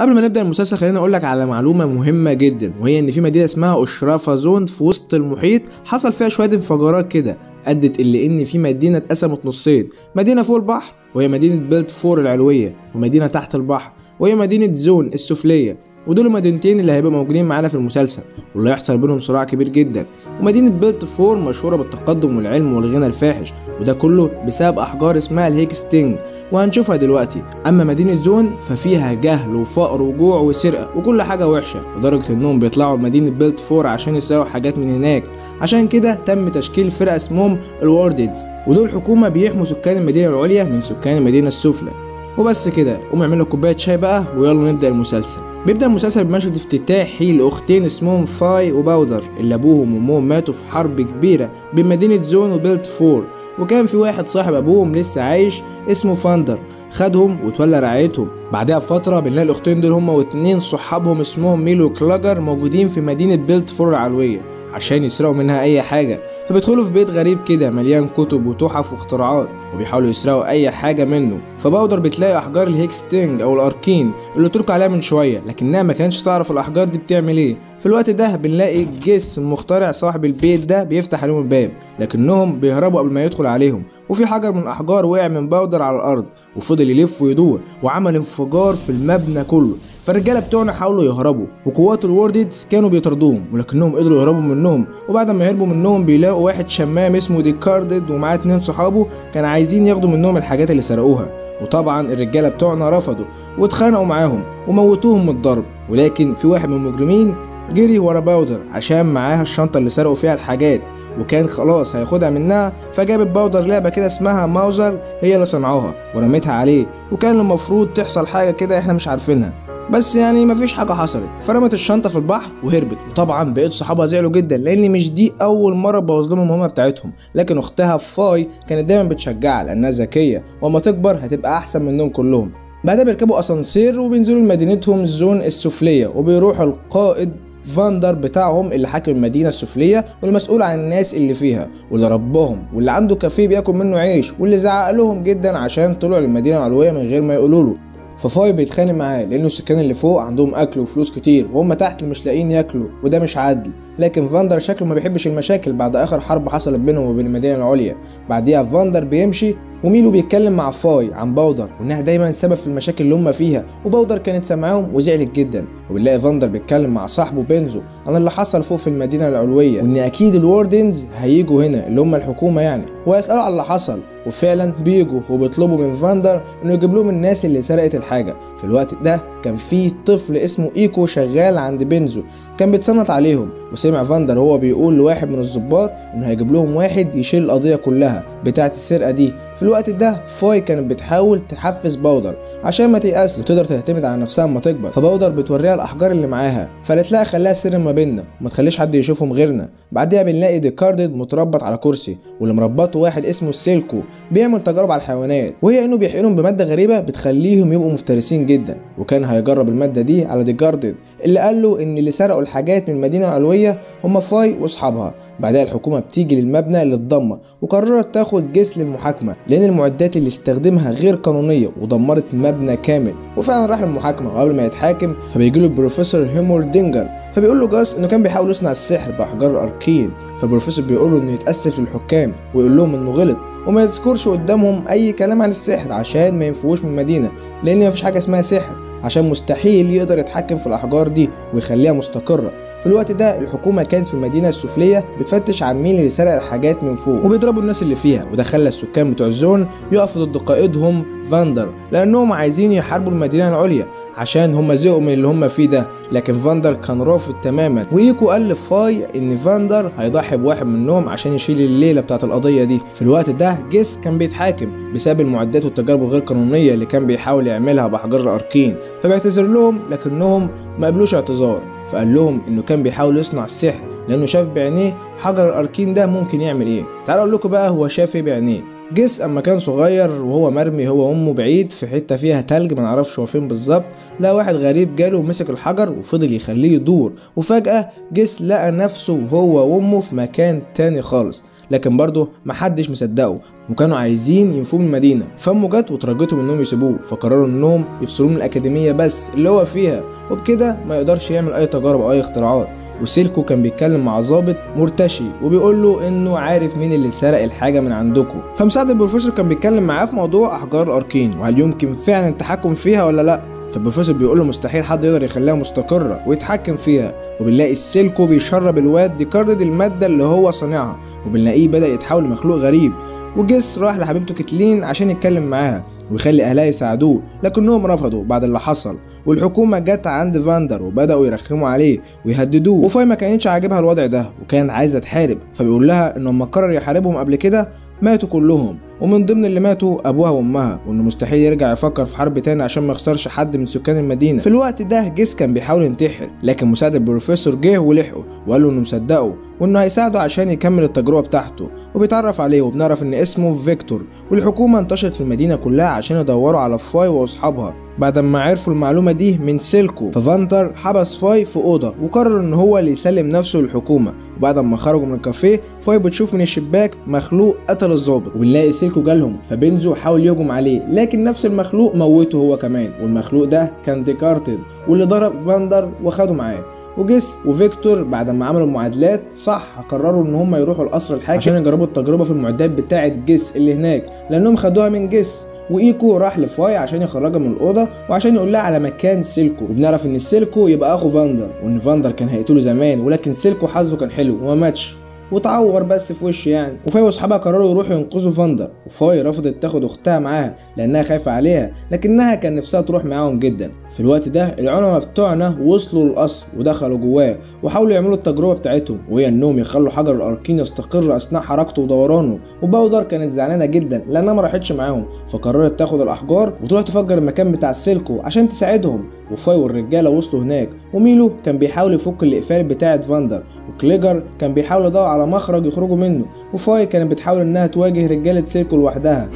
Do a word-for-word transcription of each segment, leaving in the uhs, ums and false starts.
قبل ما نبدا المسلسل خليني اقول لك على معلومه مهمه جدا، وهي ان في مدينه اسمها اشرافه زون في وسط المحيط حصل فيها شويه انفجارات كده ادت اللي ان في مدينه اتقسمت نصين، مدينه فوق البحر وهي مدينه بيلتفور العلويه، ومدينه تحت البحر وهي مدينه زون السفليه، ودول المدينتين اللي هيبقوا موجودين معانا في المسلسل واللي هيحصل بينهم صراع كبير جدا. ومدينه بيلتفور مشهوره بالتقدم والعلم والغنى الفاحش، وده كله بسبب احجار اسمها الهيكستينج وهنشوفها دلوقتي. اما مدينه زون ففيها جهل وفقر وجوع وسرقه وكل حاجه وحشه، لدرجه انهم بيطلعوا مدينه بيلتفور عشان يسرقوا حاجات من هناك. عشان كده تم تشكيل فرقه اسمهم الوارددز، ودول حكومه بيحموا سكان المدينه العليا من سكان المدينه السفلى. وبس كده قوم اعملوا كوبايه شاي بقى ويلا نبدا المسلسل. بيبدا المسلسل بمشهد افتتاحي لاختين اسمهم فاي وباودر اللي ابوهم وامهم ماتوا في حرب كبيره بين مدينه زون وبيلتفور، وكان في واحد صاحب ابوهم لسه عايش اسمه فاندر خدهم وتولى رعايتهم. بعدها بفتره بنلاقي الاختين دول هما واتنين صحابهم اسمهم ميلو وكلاجر موجودين في مدينه بيلتفور العلويه عشان يسرقوا منها اي حاجه، فبيدخلوا في بيت غريب كده مليان كتب وتحف واختراعات وبيحاولوا يسرقوا اي حاجه منه. فباودر بتلاقي احجار الهيكستينج او الاركين اللي قلتلكوا عليها من شويه، لكنها ما كانتش تعرف الاحجار دي بتعمل ايه. في الوقت ده بنلاقي جيس المخترع صاحب البيت ده بيفتح عليهم الباب، لكنهم بيهربوا قبل ما يدخل عليهم، وفي حجر من الاحجار وقع من باودر على الارض وفضل يلف ويدور وعمل انفجار في المبنى كله. فالرجاله بتوعنا حاولوا يهربوا وقوات الوارددز كانوا بيطردوهم، ولكنهم قدروا يهربوا منهم. وبعد ما يهربوا منهم بيلاقوا واحد شمام اسمه ديكاردد ومعاه اتنين صحابه كانوا عايزين ياخدوا منهم الحاجات اللي سرقوها، وطبعا الرجاله بتوعنا رفضوا واتخانقوا معاهم وموتوهم من الضرب. ولكن في واحد من المجرمين جري ورا باودر عشان معاها الشنطه اللي سرقوا فيها الحاجات وكان خلاص هياخدها منها، فجابت باودر لعبه كده اسمها ماوزر هي اللي صنعوها ورمتها عليه، وكان المفروض تحصل حاجه كده احنا مش عارفينها بس يعني مفيش حاجه حصلت. فرمت الشنطه في البحر وهربت، وطبعا بقيت صحابها زعلوا جدا لان مش دي اول مره تبوظ لهم المهمه بتاعتهم. لكن اختها فاي كانت دايما بتشجعها لانها ذكيه واما تكبر هتبقى احسن منهم كلهم. بعدها بيركبوا اسانسير وبينزلوا لمدينتهم الزون السفليه، وبيروحوا القائد فاندر بتاعهم اللي حاكم المدينه السفليه والمسؤول عن الناس اللي فيها واللي ربهم واللي عنده كافيه بياكل منه عيش واللي زعق لهم جدا عشان طلعوا للمدينه العلويه من غير ما يقولوا له. ففاي بيتخانق معاه لأنه السكان اللي فوق عندهم أكل وفلوس كتير وهم تحت اللي مش لاقيين ياكلوا وده مش عدل. لكن فاندر شكله ما بيحبش المشاكل بعد آخر حرب حصلت بينهم وبين المدينة العليا. بعديها فاندر بيمشي وميلو بيتكلم مع فاي عن باودر وإنها دايما سبب في المشاكل اللي هم فيها، وباودر كانت سامعاهم وزعلت جدا. وبنلاقي فاندر بيتكلم مع صاحبه بينزو عن اللي حصل فوق في المدينة العلوية وإن أكيد الواردنز هيجوا هنا اللي هم الحكومة يعني ويسألوا على اللي حصل، وفعلا بيجوا وبيطلبوا من فاندر انه يجيب لهم الناس اللي سرقت الحاجه. في الوقت ده كان في طفل اسمه ايكو شغال عند بينزو كان بيتصنت عليهم، وسمع فاندر هو بيقول لواحد من الضباط انه هيجيب لهم واحد يشيل القضيه كلها بتاعه السرقه دي. في الوقت ده فاي كانت بتحاول تحفز باودر عشان ما تيأس وتقدر تعتمد على نفسها لما تكبر، فباودر بتوريها الاحجار اللي معاها فقالت لها خليها سر ما بيننا وما تخليش حد يشوفهم غيرنا. بعديها بنلاقي ديكاردد متربط على كرسي واللي مربطه واحد اسمه سيلكو بيعمل تجارب على الحيوانات، وهي انه بيحقنهم بماده غريبه بتخليهم يبقوا مفترسين جدا، وكان هيجرب الماده دي على ديكاردد اللي قال له ان اللي سرقوا الحاجات من المدينه العلويه هم فاي واصحابها. بعدها الحكومه بتيجي للمبنى اللي اتدمر وقررت تاخد جيس للمحاكمه لان المعدات اللي استخدمها غير قانونيه ودمرت مبنى كامل، وفعلا راح للمحاكمه. وقبل ما يتحاكم فبيجي له البروفيسور هيمردينجر فبيقول له جاس انه كان بيحاول يصنع السحر باحجار الاركين، فالبروفيسور بيقول له انه يتاسف للحكام ويقول لهم انه غلط وما يذكرش قدامهم اي كلام عن السحر عشان ما ينفوش من المدينه لان مفيش حاجه اسمها سحر عشان مستحيل يقدر يتحكم في الاحجار دي ويخليها مستقره. في الوقت ده الحكومه كانت في المدينه السفليه بتفتش عن مين اللي سرق الحاجات من فوق وبيضربوا الناس اللي فيها، وده خلى السكان بتوع الزون يقفوا ضد قائدهم فاندر لانهم عايزين يحاربوا المدينه العليا عشان هم زهقوا من اللي هم فيه ده. لكن فاندر كان رافض تماما، ويكو قال لفاي ان فاندر هيضحي بواحد منهم عشان يشيل الليله بتاعه القضيه دي. في الوقت ده جيس كان بيتحاكم بسبب المعدات والتجارب الغير قانونيه اللي كان بيحاول يعملها باحجار الاركين، فبيعتذر لهم لكنهم ما قبلوش اعتذار، فقال لهم انه كان بيحاول يصنع السحر لانه شاف بعينيه حجر الاركين ده ممكن يعمل ايه. تعالوا اقول لكم بقى هو شاف ايه بعينيه. جيس اما كان صغير وهو مرمي هو وامه بعيد في حته فيها تلج ما نعرفش هو فين بالظبط، لقى واحد غريب جاله ومسك الحجر وفضل يخليه يدور، وفجاه جيس لقى نفسه وهو وامه في مكان تاني خالص. لكن برضه محدش مصدقه وكانوا عايزين ينفوه من المدينه. فامه جت وترجتهم انهم يسيبوه، فقرروا انهم يفصلوه من الاكاديميه بس اللي هو فيها، وبكده ما يقدرش يعمل اي تجارب او اي اختراعات. وسيلكو كان بيتكلم مع ظابط مرتشي وبيقول له انه عارف مين اللي سرق الحاجه من عندكم. فمساعد البروفيسور كان بيتكلم معاه في موضوع احجار الاركين وهل يمكن فعلا التحكم فيها ولا لا. فالبروفيسور بيقول له مستحيل حد يقدر يخليها مستقره ويتحكم فيها، وبنلاقي السيلكو بيشرب الواد ديكاردي الماده اللي هو صانعها، وبنلاقيه بدا يتحول لمخلوق غريب. وجيس راح لحبيبته كيتلين عشان يتكلم معاها ويخلي اهلها يساعدوه، لكنهم رفضوا بعد اللي حصل. والحكومه جت عند فاندر وبداوا يرخموا عليه ويهددوه، وفاي ما كانتش عاجبها الوضع ده وكانت عايزه تحارب. فبيقول لها ان لما قرر يحاربهم قبل كده ماتوا كلهم، ومن ضمن اللي ماتوا ابوها وامها، وانه مستحيل يرجع يفكر في حرب تاني عشان ما يخسرش حد من سكان المدينه. في الوقت ده جيس كان بيحاول ينتحر، لكن مساعد البروفيسور جه ولحقه وقال له انه مصدقه وانه هيساعده عشان يكمل التجربه بتاعته، وبيتعرف عليه وبنعرف ان اسمه فيكتور. والحكومه انتشرت في المدينه كلها عشان يدوروا على فاي واصحابها بعد ما عرفوا المعلومه دي من سيلكو. ففاندر حبس فاي في اوضه وقرر ان هو اللي يسلم نفسه للحكومه. وبعد ما خرجوا من الكافيه فاي بتشوف من الشباك مخلوق قتل الظابط، وبنلاقي سيلكو جالهم. فبينزو حاول يهجم عليه لكن نفس المخلوق موته هو كمان، والمخلوق ده كان ديكارتد واللي ضرب فاندر وخده معاه. وجيس وفيكتور بعد ما عملوا معادلات صح قرروا ان هم يروحوا القصر الحاكم عشان يجربوا التجربه في المعدات بتاعه جيس اللي هناك، لانهم خدوها من جيس. وايكو راح لفاي عشان يخرجها من الاوضه وعشان يقول لها على مكان سيلكو، وبنعرف ان سيلكو يبقى اخو فاندر، وان فاندر كان هيقتله زمان ولكن سيلكو حظه كان حلو وما ماتش وتعور بس في وشه يعني. وفاي واصحابها قرروا يروحوا ينقذوا فاندر، وفاي رفضت تاخد اختها معاها لانها خايفه عليها، لكنها كان نفسها تروح معاهم جدا. في الوقت ده العلماء بتوعنا وصلوا للقصر ودخلوا جواه وحاولوا يعملوا التجربه بتاعتهم، وهي انهم يخلوا حجر الاركين يستقر اثناء حركته ودورانه. وباودر كانت زعلانه جدا لانها ما راحتش معاهم، فقررت تاخد الاحجار وتروح تفجر المكان بتاع السيلكو عشان تساعدهم. وفاي والرجاله وصلوا هناك، وميلو كان بيحاول يفك الاقفال بتاعه فاندر، وكليجر كان بيحاول يدور على مخرج يخرجوا منه، وفاي كانت بتحاول انها تواجه رجاله سيلكو لوحدها.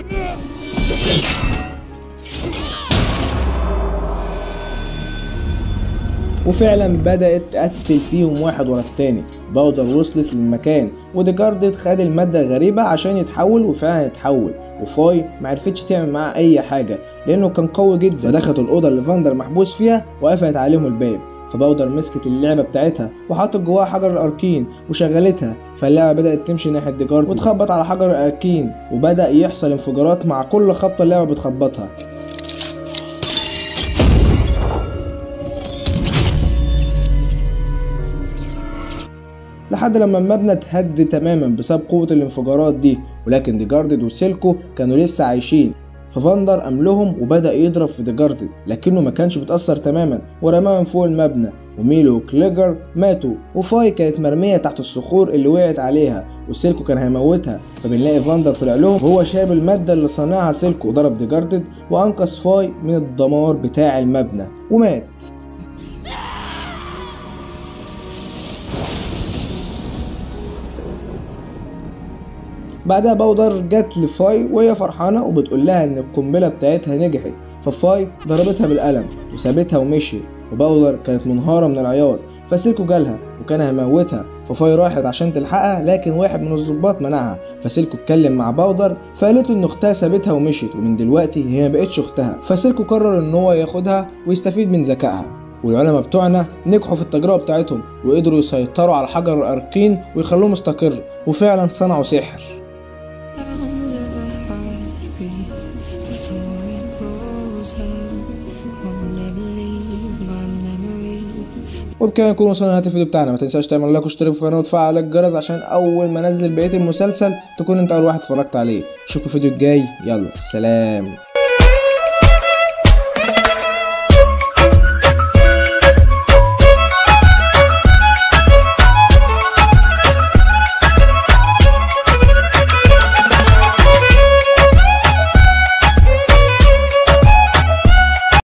وفعلا بدات تقتل فيهم واحد ورا التاني. باودر وصلت للمكان وديكاردت خد الماده الغريبه عشان يتحول، وفعلا يتحول. وفاي معرفتش تعمل معاه اي حاجه لانه كان قوي جدا، فدخلت الاوضه اللي فاندر محبوس فيها وقفلت عليهم الباب. فباودر مسكت اللعبه بتاعتها وحطت جواها حجر الاركين وشغلتها، فاللعبه بدات تمشي ناحيه ديكاردي وتخبط على حجر الاركين، وبدا يحصل انفجارات مع كل خبطه اللعبه بتخبطها. لحد لما المبنى اتهد تماما بسبب قوه الانفجارات دي، ولكن ديكاردي وسيلكو كانوا لسه عايشين. ففاندر قام لهم وبدا يضرب في ديكاردي لكنه ما كانش بيتاثر تماما ورماها من فوق المبنى. وميلو وكليجر ماتوا، وفاي كانت مرميه تحت الصخور اللي وقعت عليها، وسيلكو كان هيموتها. فبنلاقي فاندر طلع لهم وهو شارب الماده اللي صنعها سيلكو وضرب ديكاردي وانقذ فاي من الدمار بتاع المبنى ومات. بعدها باودر جت لفاي وهي فرحانه وبتقول لها ان القنبله بتاعتها نجحت، ففاي ضربتها بالقلم وسابتها ومشي. وباودر كانت منهاره من العياط، فسيلكو جالها وكان هيموتها، ففاي راحت عشان تلحقها لكن واحد من الظباط منعها. فسيلكو اتكلم مع باودر فقالت له ان اختها سابتها ومشيت ومن دلوقتي هي ما بقتش اختها. فسيلكو قرر ان هو ياخدها ويستفيد من ذكائها. والعلماء بتوعنا نجحوا في التجربه بتاعتهم وقدروا يسيطروا على حجر الاركين ويخلوه مستقر، وفعلا صنعوا سحر. وبكده نكون وصلنا لنهاية الفيديو بتاعنا. ما تنساش تعمل لايك واشترك في القناه وتفعل الجرس عشان اول ما انزل بقيه المسلسل تكون انت اول واحد اتفرجت عليه. اشوفكم في الفيديو الجاي، يلا سلام.